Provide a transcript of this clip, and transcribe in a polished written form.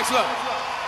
Excellent.